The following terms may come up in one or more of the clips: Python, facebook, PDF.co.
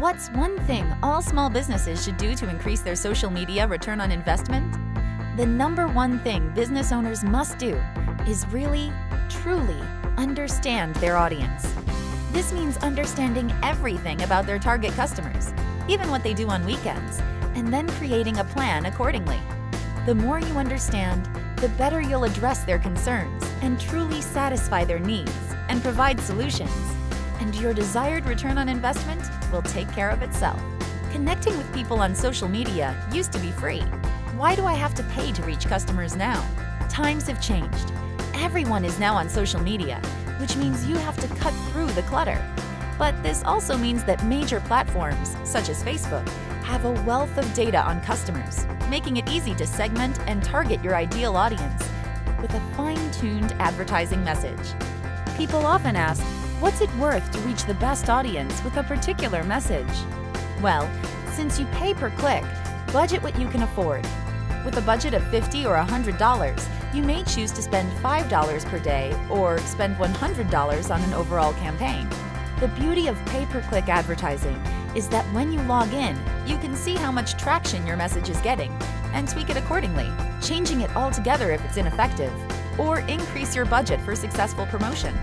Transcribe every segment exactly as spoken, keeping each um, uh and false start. What's one thing all small businesses should do to increase their social media return on investment? The number one thing business owners must do is really, truly understand their audience. This means understanding everything about their target customers, even what they do on weekends, and then creating a plan accordingly. The more you understand, the better you'll address their concerns and truly satisfy their needs and provide solutions. And your desired return on investment will take care of itself. Connecting with people on social media used to be free. Why do I have to pay to reach customers now? Times have changed. Everyone is now on social media, which means you have to cut through the clutter. But this also means that major platforms, such as Facebook, have a wealth of data on customers, making it easy to segment and target your ideal audience with a fine-tuned advertising message. People often ask, what's it worth to reach the best audience with a particular message? Well, since you pay per click, budget what you can afford. With a budget of fifty dollars or one hundred dollars, you may choose to spend five dollars per day or spend one hundred dollars on an overall campaign. The beauty of pay-per-click advertising is that when you log in, you can see how much traction your message is getting and tweak it accordingly, changing it altogether if it's ineffective, or increase your budget for successful promotions.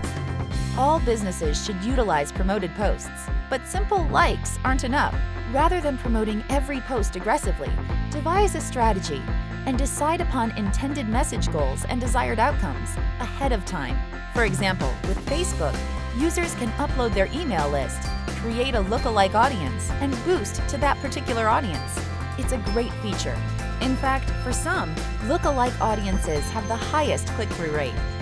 All businesses should utilize promoted posts, but simple likes aren't enough. Rather than promoting every post aggressively, devise a strategy and decide upon intended message goals and desired outcomes ahead of time. For example, with Facebook, users can upload their email list, create a lookalike audience, and boost to that particular audience. It's a great feature. In fact, for some, lookalike audiences have the highest click-through rate.